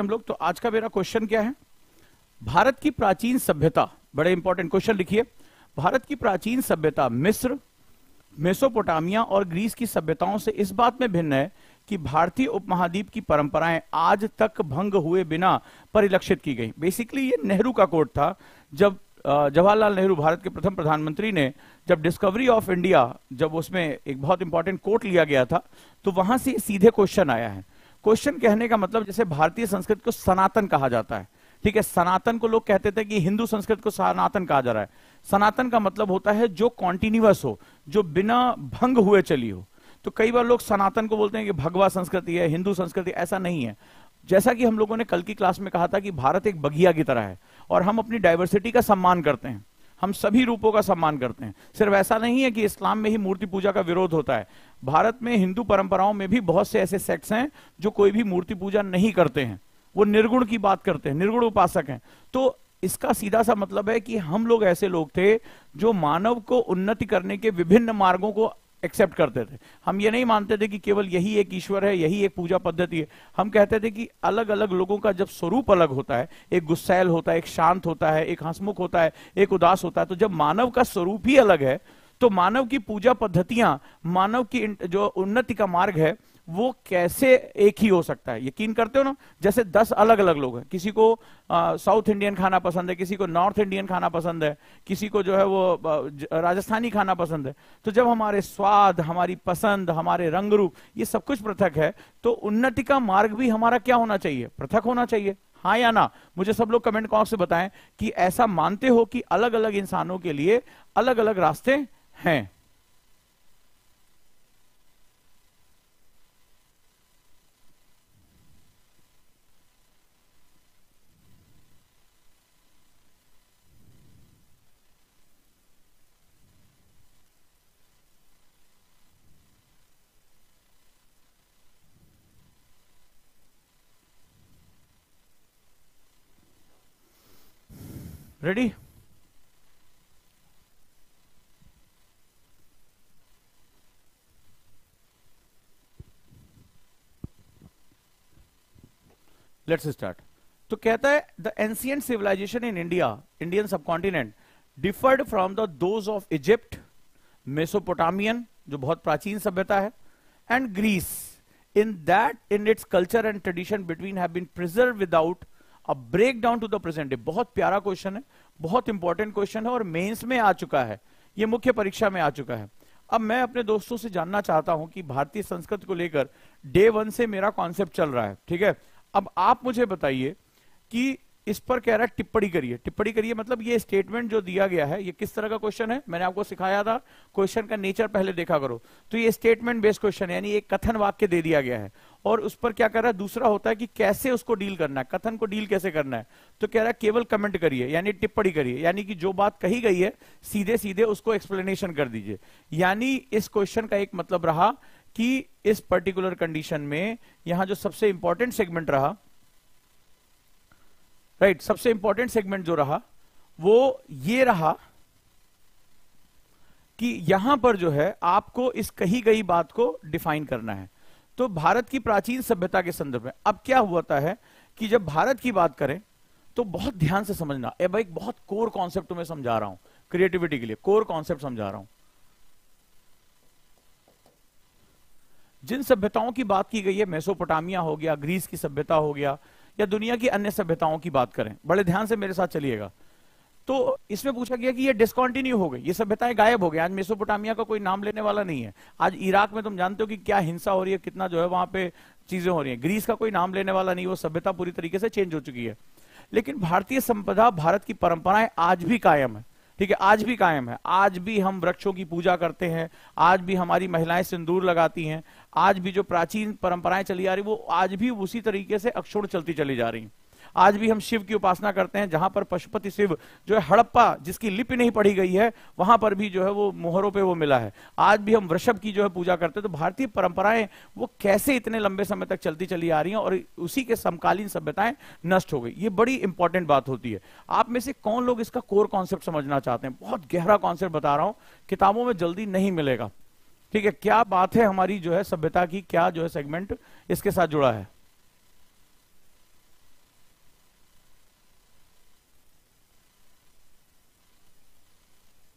हम लोग। तो आज का मेरा क्वेश्चन क्या है, भारत की प्राचीन सभ्यता। बड़े इंपॉर्टेंट क्वेश्चन लिखिए, भारत की प्राचीन सभ्यता मिस्र, मेसोपोटामिया और ग्रीस की सभ्यताओं से इस बात में भिन्न है कि भारतीय उपमहाद्वीप की परंपराएं आज तक भंग हुए बिना परिलक्षित की गई। बेसिकली ये नेहरू का कोट था, जब जवाहरलाल नेहरू भारत के प्रथम प्रधानमंत्री ने जब डिस्कवरी ऑफ इंडिया, जब उसमें एक बहुत इंपॉर्टेंट कोट लिया गया था, तो वहां से सीधे क्वेश्चन आया है। क्वेश्चन कहने का मतलब, जैसे भारतीय संस्कृत को सनातन कहा जाता है, ठीक है, सनातन को लोग कहते थे कि हिंदू संस्कृत को सनातन कहा जा रहा है। सनातन का मतलब होता है जो कॉन्टिन्यूअस हो, जो बिना भंग हुए चली हो। तो कई बार लोग सनातन को बोलते हैं कि भगवा संस्कृति है, हिंदू संस्कृति, ऐसा नहीं है। जैसा कि हम लोगों ने कल की क्लास में कहा था कि भारत एक बगिया की तरह है और हम अपनी डाइवर्सिटी का सम्मान करते हैं, हम सभी रूपों का सम्मान करते हैं। सिर्फ ऐसा नहीं है कि इस्लाम में ही मूर्ति पूजा का विरोध होता है, भारत में हिंदू परंपराओं में भी बहुत से ऐसे सेक्ट्स हैं जो कोई भी मूर्ति पूजा नहीं करते हैं, वो निर्गुण की बात करते हैं, निर्गुण उपासक हैं। तो इसका सीधा सा मतलब है कि हम लोग ऐसे लोग थे जो मानव को उन्नति करने के विभिन्न मार्गों को एक्सेप्ट करते थे। हम ये नहीं मानते थे कि केवल यही एक ईश्वर है, यही एक पूजा पद्धति है। हम कहते थे कि अलग अलग लोगों का जब स्वरूप अलग होता है, एक गुस्सैल होता है, एक शांत होता है, एक हंसमुख होता है, एक उदास होता है, तो जब मानव का स्वरूप ही अलग है तो मानव की पूजा पद्धतियां, मानव की जो उन्नति का मार्ग है वो कैसे एक ही हो सकता है। यकीन करते हो ना, जैसे 10 अलग अलग लोग हैं, किसी को साउथ इंडियन खाना पसंद है, किसी को नॉर्थ इंडियन खाना पसंद है, किसी को जो है वो राजस्थानी खाना पसंद है। तो जब हमारे स्वाद, हमारी पसंद, हमारे रंग रूप, ये सब कुछ पृथक है, तो उन्नति का मार्ग भी हमारा क्या होना चाहिए, पृथक होना चाहिए, हाँ या ना। मुझे सब लोग कमेंट बॉक्स से बताएं कि ऐसा मानते हो कि अलग अलग इंसानों के लिए अलग अलग रास्ते हैं। Ready, let's start. तो कहता है the ancient civilisation in India, Indian subcontinent, differed from the those of Egypt, Mesopotamian जो बहुत प्राचीन सभ्यता है, and Greece in that in its culture and tradition between have been preserve without a break down to the present day. बहुत प्यारा question है, बहुत important question है और मेंस में आ चुका है, ये मुख्य परीक्षा में आ चुका है। अब मैं अपने दोस्तों से जानना चाहता हूं कि भारतीय संस्कृत को लेकर डे वन से मेरा कॉन्सेप्ट चल रहा है, ठीक है। अब आप मुझे बताइए कि इस पर कह रहा है टिप्पणी करिए, टिप्पणी करिए मतलब ये स्टेटमेंट जो दिया गया है, ये किस तरह का क्वेश्चन है, मैंने आपको सिखाया था क्वेश्चन का नेचर पहले देखा करो। तो ये स्टेटमेंट बेस्ड क्वेश्चन है, यानी एक कथन वाक्य दे दिया गया है और उस पर क्या कर रहा है, दूसरा होता है कि कैसे उसको डील करना है, कथन को डील कैसे करना है। तो कह रहा है केवल कमेंट करिए, यानी टिप्पणी करिए, यानी कि जो बात कही गई है सीधे सीधे उसको एक्सप्लेनेशन कर दीजिए। यानी इस क्वेश्चन का एक मतलब रहा कि इस पर्टिकुलर कंडीशन में यहां जो सबसे इंपॉर्टेंट सेगमेंट रहा, राइट, सबसे इंपॉर्टेंट सेगमेंट जो रहा वो ये रहा कि यहां पर जो है आपको इस कही गई बात को डिफाइन करना है। तो भारत की प्राचीन सभ्यता के संदर्भ में अब क्या हुआ है कि जब भारत की बात करें तो बहुत ध्यान से समझना। अब एक बहुत कोर कॉन्सेप्ट तुम्हें समझा रहा हूं, क्रिएटिविटी के लिए कोर कॉन्सेप्ट समझा रहा हूं। जिन सभ्यताओं की बात की गई है, मेसोपोटामिया हो गया, ग्रीस की सभ्यता हो गया, या दुनिया की अन्य सभ्यताओं की बात करें, बड़े ध्यान से मेरे साथ चलिएगा। तो इसमें पूछा गया कि ये डिस्कॉन्टिन्यू हो गई, ये सभ्यताएं गायब हो गई। आज मेसोपोटामिया का कोई नाम लेने वाला नहीं है। आज इराक में तुम जानते हो कि क्या हिंसा हो रही है, कितना जो है वहां पे चीजें हो रही है। ग्रीस का कोई नाम लेने वाला नहीं, वो सभ्यता पूरी तरीके से चेंज हो चुकी है। लेकिन भारतीय संपदा, भारत की परंपराएं आज भी कायम है, ठीक है, आज भी कायम है। आज भी हम वृक्षों की पूजा करते हैं, आज भी हमारी महिलाएं सिंदूर लगाती हैं, आज भी जो प्राचीन परंपराएं चली आ रही वो आज भी उसी तरीके से अक्षुण्ण चलती चली जा रही हैं। आज भी हम शिव की उपासना करते हैं, जहां पर पशुपति शिव जो है हड़प्पा, जिसकी लिपि नहीं पढ़ी गई है, वहां पर भी जो है वो मोहरों पे वो मिला है। आज भी हम वृषभ की जो है पूजा करते हैं। तो भारतीय परंपराएं वो कैसे इतने लंबे समय तक चलती चली आ रही हैं और उसी के समकालीन सभ्यताएं नष्ट हो गई, ये बड़ी इंपॉर्टेंट बात होती है। आप में से कौन लोग इसका कोर कॉन्सेप्ट समझना चाहते हैं? बहुत गहरा कॉन्सेप्ट बता रहा हूं, किताबों में जल्दी नहीं मिलेगा, ठीक है। क्या बात है हमारी जो है सभ्यता की, क्या जो है सेगमेंट इसके साथ जुड़ा है।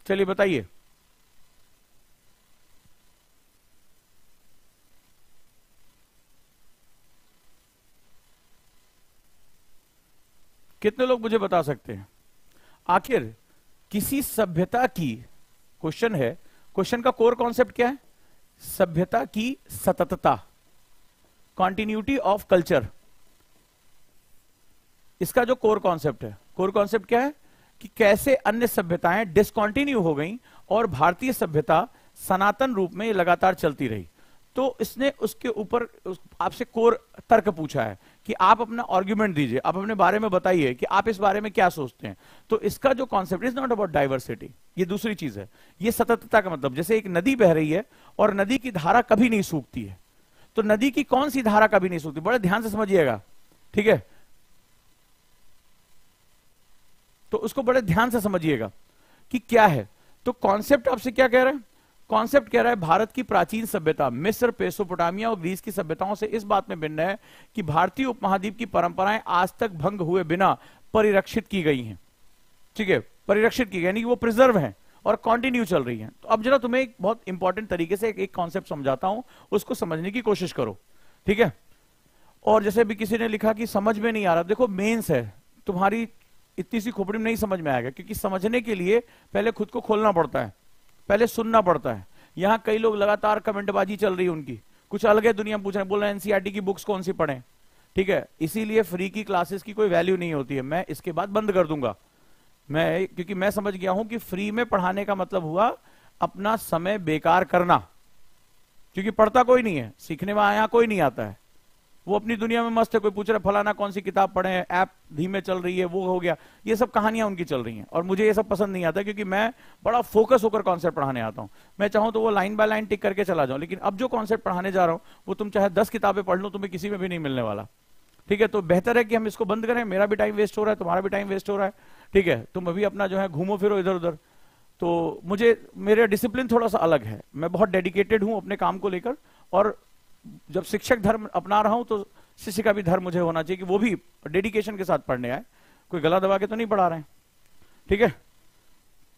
चलिए बताइए, कितने लोग मुझे बता सकते हैं आखिर किसी सभ्यता की, क्वेश्चन है, क्वेश्चन का कोर कॉन्सेप्ट क्या है? सभ्यता की सततता, कॉन्टिन्यूटी ऑफ कल्चर, इसका जो कोर कॉन्सेप्ट है। कोर कॉन्सेप्ट क्या है कि कैसे अन्य सभ्यताएं डिसकॉन्टिन्यू हो गई और भारतीय सभ्यता सनातन रूप में लगातार चलती रही। तो इसने उसके ऊपर आपसे कोर तर्क पूछा है कि आप अपना आर्ग्यूमेंट दीजिए, आप अपने बारे में बताइए कि आप इस बारे में क्या सोचते हैं। तो इसका जो concept is not about diversity, ये दूसरी चीज है, ये सततता का मतलब। जैसे एक नदी बह रही है और नदी की धारा कभी नहीं सूखती है, तो नदी की कौन सी धारा कभी नहीं सूखती? बड़े ध्यान से समझिएगा, ठीक है? तो उसको बड़े ध्यान से समझिएगा कि क्या है। तो कॉन्सेप्ट आपसे क्या कह रहे हैं? कॉन्सेप्ट कह रहा है भारत की प्राचीन सभ्यता मिस्र, मेसोपोटामिया और ग्रीस की सभ्यताओं से इस बात में भिन्न है कि भारतीय उपमहाद्वीप की परंपराएं आज तक भंग हुए बिना परिरक्षित की गई हैं, ठीक है? परिरक्षित की गई यानी कि वो प्रिजर्व हैं और कॉन्टिन्यू चल रही हैं। तो अब जरा तुम्हें एक बहुत इंपॉर्टेंट तरीके से एक कॉन्सेप्ट समझाता हूं, उसको समझने की कोशिश करो, ठीक है? और जैसे भी किसी ने लिखा कि समझ में नहीं आ रहा, देखो मेंस है, तुम्हारी इतनी सी खोपड़ी में नहीं समझ में आएगा, क्योंकि समझने के लिए पहले खुद को खोलना पड़ता है, पहले सुनना पड़ता है। यहां कई लोग लगातार कमेंटबाजी चल रही है उनकी, कुछ अलग है दुनिया में पूछ रहे हैं, बोल रहे हैं एनसीईआरटी की बुक्स कौन सी पढ़ें, ठीक है? इसीलिए फ्री की क्लासेस की कोई वैल्यू नहीं होती है, मैं इसके बाद बंद कर दूंगा मैं, क्योंकि मैं समझ गया हूं कि फ्री में पढ़ाने का मतलब हुआ अपना समय बेकार करना, क्योंकि पढ़ता कोई नहीं है, सीखने में यहाँ कोई नहीं आता है, वो अपनी दुनिया में मस्त है। कोई पूछ रहा है फलाना कौन सी किताब पढ़े, ऐप धीमे चल रही है, वो हो गया, ये सब कहानियां उनकी चल रही हैं और मुझे ये सब पसंद नहीं आता, क्योंकि मैं बड़ा फोकस होकर कॉन्सेप्ट पढ़ाने आता हूं। मैं चाहूं तो वो लाइन बाय लाइन टिक करके चला जाऊं, लेकिन अब जो कॉन्सेप्ट पढ़ाने जा रहा हूं वो तुम चाहे 10 किताबें पढ़ लो, तुम्हें किसी में भी नहीं मिलने वाला, ठीक है? तो बेहतर है कि हम इसको बंद करें, मेरा भी टाइम वेस्ट हो रहा है, तुम्हारा भी टाइम वेस्ट हो रहा है, ठीक है? तुम अभी अपना जो है घूमो फिरो इधर उधर। तो मुझे, मेरा डिसिप्लिन थोड़ा सा अलग है, मैं बहुत डेडिकेटेड हूं अपने काम को लेकर, और जब शिक्षक धर्म अपना रहा हूं तो शिष्य का भी धर्म मुझे होना चाहिए कि वो भी डेडिकेशन के साथ पढ़ने आए, कोई गला दबा के तो नहीं पढ़ा रहे हैं, ठीक है?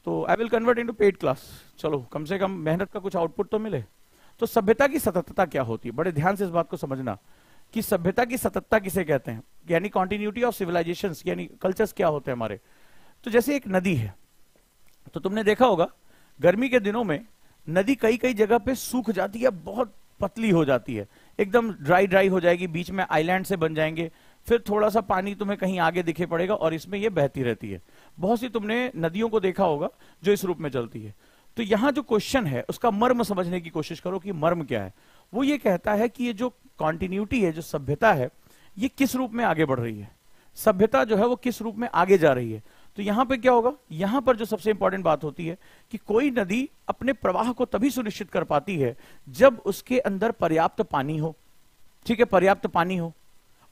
तो I will convert into paid class, चलो कम से कम मेहनत का कुछ आउटपुट तो मिले। तो सभ्यता की सततता क्या होती है, बड़े ध्यान से इस बात को समझना कि सभ्यता की सततता किसे कहते हैं, यानी कॉन्टिन्यूटी ऑफ सिविलाइजेशन, यानी कल्चर्स क्या होते हैं हमारे। तो जैसे एक नदी है, तो तुमने देखा होगा गर्मी के दिनों में नदी कई कई जगह पे सूख जाती है, बहुत पतली हो जाती है, एकदम ड्राई ड्राई हो जाएगी, बीच में आइलैंड से बन जाएंगे, फिर थोड़ा सा पानी तुम्हें कहीं आगे दिखे पड़ेगा और इसमें ये बहती रहती है। बहुत सी तुमने नदियों को देखा होगा जो इस रूप में चलती है। तो यहाँ जो क्वेश्चन है उसका मर्म समझने की कोशिश करो कि मर्म क्या है। वो ये कहता है कि ये जो कॉन्टिन्यूटी है, जो सभ्यता है, ये किस रूप में आगे बढ़ रही है, सभ्यता जो है वो किस रूप में आगे जा रही है। तो यहाँ पे क्या होगा, यहाँ पर जो सबसे इंपॉर्टेंट बात होती है कि कोई नदी अपने प्रवाह को तभी सुनिश्चित कर पाती है जब उसके अंदर पर्याप्त पानी हो, ठीक है? पर्याप्त पानी हो।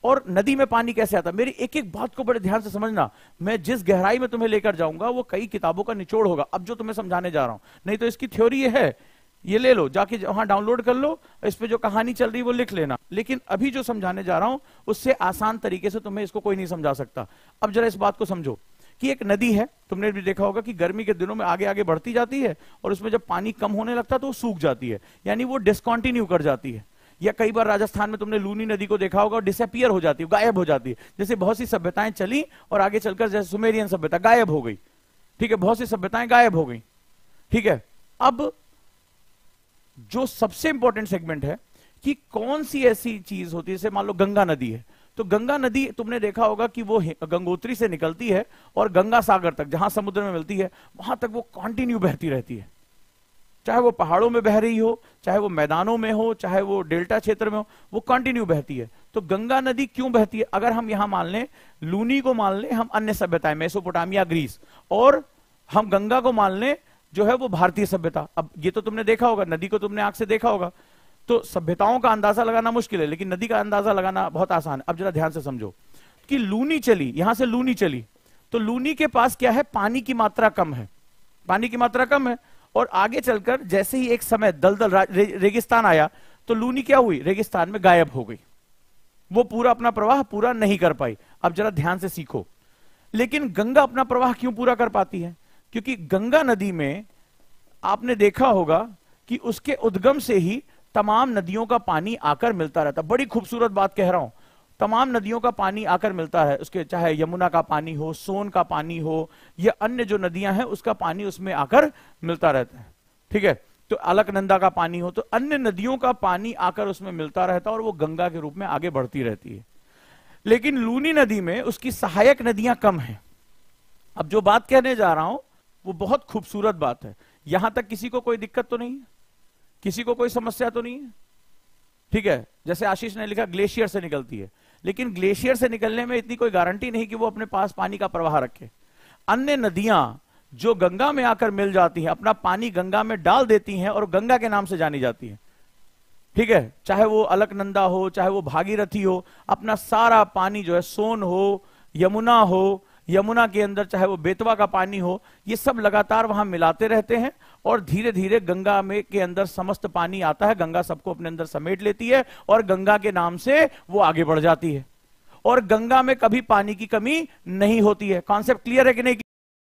और नदी में पानी कैसे आता है, मेरी एक एक बात को बड़े ध्यान से समझना, मैं जिस गहराई में तुम्हें लेकर जाऊंगा वो कई किताबों का निचोड़ होगा, अब जो तुम्हें समझाने जा रहा हूं। नहीं तो इसकी थ्योरी ये है, ये ले लो जाके, वहां डाउनलोड कर लो, इस पे जो कहानी चल रही है वो लिख लेना, लेकिन अभी जो समझाने जा रहा हूं उससे आसान तरीके से तुम्हें इसको कोई नहीं समझा सकता। अब जरा इस बात को समझो कि एक नदी है, तुमने भी देखा होगा कि गर्मी के दिनों में आगे आगे बढ़ती जाती है और उसमें जब पानी कम होने लगता है तो वो सूख जाती है, यानी वो डिसकॉन्टिन्यू कर जाती है। या कई बार राजस्थान में तुमने लूनी नदी को देखा होगा, डिसअपियर हो जाती है, गायब हो जाती है। जैसे बहुत सी सभ्यताएं चली और आगे चलकर जैसे सुमेरियन सभ्यता गायब हो गई, ठीक है? बहुत सी सभ्यताएं गायब हो गई, ठीक है? अब जो सबसे इंपॉर्टेंट सेगमेंट है कि कौन सी ऐसी चीज होती है, जैसे मान लो गंगा नदी है, तो गंगा नदी तुमने देखा होगा कि वो गंगोत्री से निकलती है और गंगा सागर तक, जहां समुद्र में मिलती है, वहां तक वो कंटिन्यू बहती रहती है। चाहे वो पहाड़ों में बह रही हो, चाहे वो मैदानों में हो, चाहे वो डेल्टा क्षेत्र में हो, वो कंटिन्यू बहती है। तो गंगा नदी क्यों बहती है? अगर हम यहां मान लें लूनी को, मान लें हम अन्य सभ्यताएं मेसोपोटामिया ग्रीस, और हम गंगा को मान लें जो है वो भारतीय सभ्यता। अब ये तो तुमने देखा होगा, नदी को तुमने आंख से देखा होगा, तो सभ्यताओं का अंदाजा लगाना मुश्किल है, लेकिन नदी का अंदाजा लगाना बहुत आसान है। अब जरा ध्यान से समझो कि लूनी चली, यहां से लूनी चली, तो लूनी के पास क्या है, पानी की मात्रा कम है, पानी की मात्रा कम है। और आगे चलकर जैसे ही एक समय दलदल रेगिस्तान आया तो लूनी क्या हुई, रेगिस्तान में गायब हो गई, वो पूरा अपना प्रवाह पूरा नहीं कर पाई। अब जरा ध्यान से सीखो, लेकिन गंगा अपना प्रवाह क्यों पूरा कर पाती है? क्योंकि गंगा नदी में आपने देखा होगा कि उसके उद्गम से ही तमाम नदियों का पानी आकर मिलता रहता है। बड़ी खूबसूरत बात कह रहा हूं, तमाम नदियों का पानी आकर मिलता है, उसके चाहे यमुना का पानी हो, सोन का पानी हो, या अन्य जो नदियां हैं उसका पानी उसमें आकर मिलता रहता है। ठीक है, तो अलकनंदा का पानी हो, तो अन्य नदियों का पानी आकर उसमें मिलता रहता है और वो गंगा के रूप में आगे बढ़ती रहती है। लेकिन लूनी नदी में उसकी सहायक नदियां कम हैं। अब जो बात कहने जा रहा हूं वो बहुत खूबसूरत बात है। यहां तक किसी को कोई दिक्कत तो नहीं है, किसी को कोई समस्या तो नहीं है? ठीक है, जैसे आशीष ने लिखा ग्लेशियर से निकलती है, लेकिन ग्लेशियर से निकलने में इतनी कोई गारंटी नहीं कि वो अपने पास पानी का प्रवाह रखे। अन्य नदियां जो गंगा में आकर मिल जाती हैं अपना पानी गंगा में डाल देती हैं और गंगा के नाम से जानी जाती है। ठीक है, चाहे वो अलकनंदा हो, चाहे वो भागीरथी हो, अपना सारा पानी जो है, सोन हो, यमुना के अंदर चाहे वो बेतवा का पानी हो, ये सब लगातार वहां मिलाते रहते हैं और धीरे धीरे गंगा में के अंदर समस्त पानी आता है। गंगा सबको अपने अंदर समेट लेती है और गंगा के नाम से वो आगे बढ़ जाती है और गंगा में कभी पानी की कमी नहीं होती है। कॉन्सेप्ट क्लियर है कि नहीं?